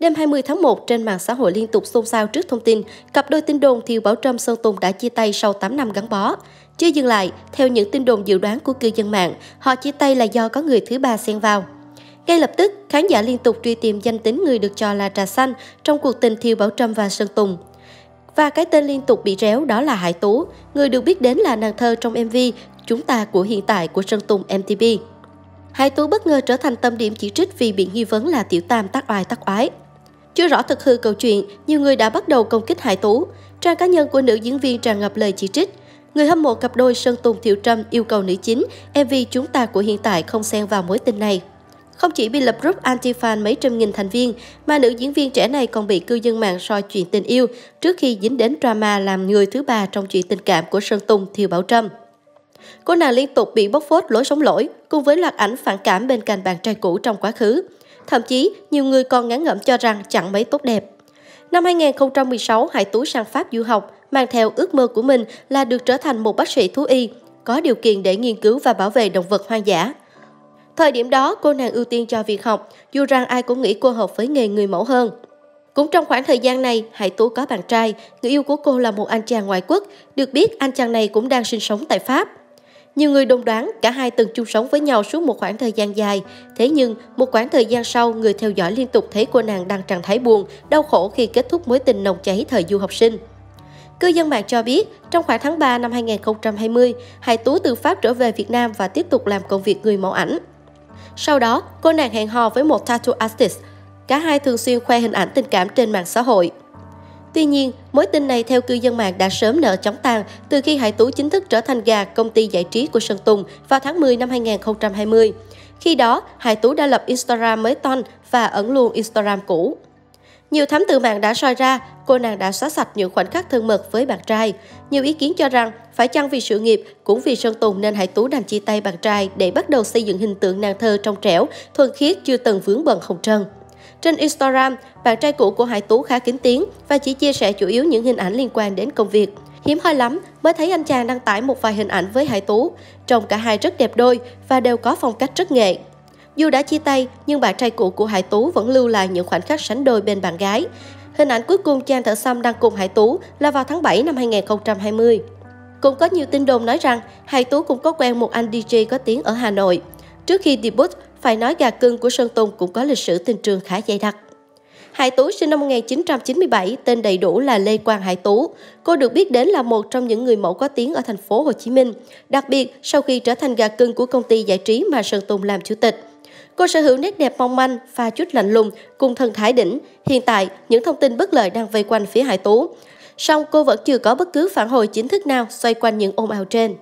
Đêm 20 tháng 1, trên mạng xã hội liên tục xôn xao trước thông tin cặp đôi tin đồn Thiều Bảo Trâm Sơn Tùng đã chia tay sau 8 năm gắn bó. Chưa dừng lại, theo những tin đồn dự đoán của cư dân mạng, họ chia tay là do có người thứ ba xen vào. Ngay lập tức, khán giả liên tục truy tìm danh tính người được cho là trà xanh trong cuộc tình Thiều Bảo Trâm và Sơn Tùng. Và cái tên liên tục bị réo đó là Hải Tú, người được biết đến là nàng thơ trong MV Chúng ta của hiện tại của Sơn Tùng M-TP. Hải Tú bất ngờ trở thành tâm điểm chỉ trích vì bị nghi vấn là tiểu tam tác oái. Chưa rõ thực hư câu chuyện, nhiều người đã bắt đầu công kích Hải Tú. Trang cá nhân của nữ diễn viên tràn ngập lời chỉ trích. Người hâm mộ cặp đôi Sơn Tùng Thiều Trâm yêu cầu nữ chính MV Chúng ta của hiện tại không xen vào mối tình này. Không chỉ bị lập group anti-fan mấy trăm nghìn thành viên, mà nữ diễn viên trẻ này còn bị cư dân mạng soi chuyện tình yêu trước khi dính đến drama làm người thứ ba trong chuyện tình cảm của Sơn Tùng Thiều Bảo Trâm. Cô nàng liên tục bị bóc phốt lối sống lỗi, cùng với loạt ảnh phản cảm bên cạnh bạn trai cũ trong quá khứ. Thậm chí, nhiều người còn ngán ngẩm cho rằng chẳng mấy tốt đẹp. Năm 2016, Hải Tú sang Pháp du học, mang theo ước mơ của mình là được trở thành một bác sĩ thú y, có điều kiện để nghiên cứu và bảo vệ động vật hoang dã. Thời điểm đó, cô nàng ưu tiên cho việc học, dù rằng ai cũng nghĩ cô hợp với nghề người mẫu hơn. Cũng trong khoảng thời gian này, Hải Tú có bạn trai, người yêu của cô là một anh chàng ngoại quốc, được biết anh chàng này cũng đang sinh sống tại Pháp. Nhiều người đồn đoán cả hai từng chung sống với nhau suốt một khoảng thời gian dài. Thế nhưng, một khoảng thời gian sau, người theo dõi liên tục thấy cô nàng đang trạng thái buồn, đau khổ khi kết thúc mối tình nồng cháy thời du học sinh. Cư dân mạng cho biết, trong khoảng tháng 3 năm 2020, Hải Tú từ Pháp trở về Việt Nam và tiếp tục làm công việc người mẫu ảnh. Sau đó, cô nàng hẹn hò với một tattoo artist. Cả hai thường xuyên khoe hình ảnh tình cảm trên mạng xã hội. Tuy nhiên, mối tình này theo cư dân mạng đã sớm nở chóng tàn từ khi Hải Tú chính thức trở thành gà công ty giải trí của Sơn Tùng vào tháng 10 năm 2020. Khi đó, Hải Tú đã lập Instagram mới ton và ẩn luôn Instagram cũ. Nhiều thám tử mạng đã soi ra, cô nàng đã xóa sạch những khoảnh khắc thân mật với bạn trai. Nhiều ý kiến cho rằng, phải chăng vì sự nghiệp, cũng vì Sơn Tùng nên Hải Tú đành chia tay bạn trai để bắt đầu xây dựng hình tượng nàng thơ trong trẻo, thuần khiết chưa từng vướng bận hồng trần. Trên Instagram, bạn trai cũ của Hải Tú khá kín tiếng và chỉ chia sẻ chủ yếu những hình ảnh liên quan đến công việc. Hiếm hoi lắm mới thấy anh chàng đăng tải một vài hình ảnh với Hải Tú. Trông cả hai rất đẹp đôi và đều có phong cách rất nghệ. Dù đã chia tay, nhưng bạn trai cũ của Hải Tú vẫn lưu lại những khoảnh khắc sánh đôi bên bạn gái. Hình ảnh cuối cùng chàng thợ xăm đăng cùng Hải Tú là vào tháng 7 năm 2020. Cũng có nhiều tin đồn nói rằng Hải Tú cũng có quen một anh DJ có tiếng ở Hà Nội. Trước khi debut, phải nói gà cưng của Sơn Tùng cũng có lịch sử tình trường khá dày đặc. Hải Tú sinh năm 1997, tên đầy đủ là Lê Quang Hải Tú. Cô được biết đến là một trong những người mẫu có tiếng ở thành phố Hồ Chí Minh, đặc biệt sau khi trở thành gà cưng của công ty giải trí mà Sơn Tùng làm chủ tịch. Cô sở hữu nét đẹp mong manh, pha chút lạnh lùng cùng thần thái đỉnh. Hiện tại, những thông tin bất lợi đang vây quanh phía Hải Tú. Song cô vẫn chưa có bất cứ phản hồi chính thức nào xoay quanh những ồn ào trên.